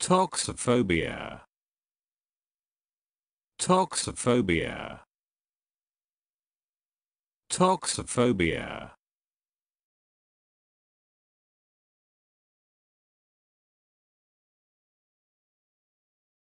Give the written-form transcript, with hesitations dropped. Toxophobia. Toxophobia. Toxophobia.